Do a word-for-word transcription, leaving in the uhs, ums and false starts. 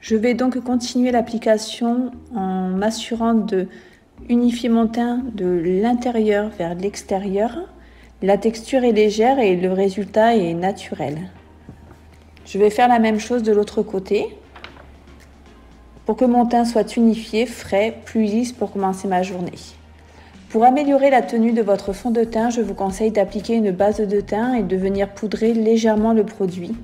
Je vais donc continuer l'application en m'assurant de unifier mon teint de l'intérieur vers l'extérieur. La texture est légère et le résultat est naturel. Je vais faire la même chose de l'autre côté pour que mon teint soit unifié, frais, plus lisse pour commencer ma journée. Pour améliorer la tenue de votre fond de teint, je vous conseille d'appliquer une base de teint et de venir poudrer légèrement le produit.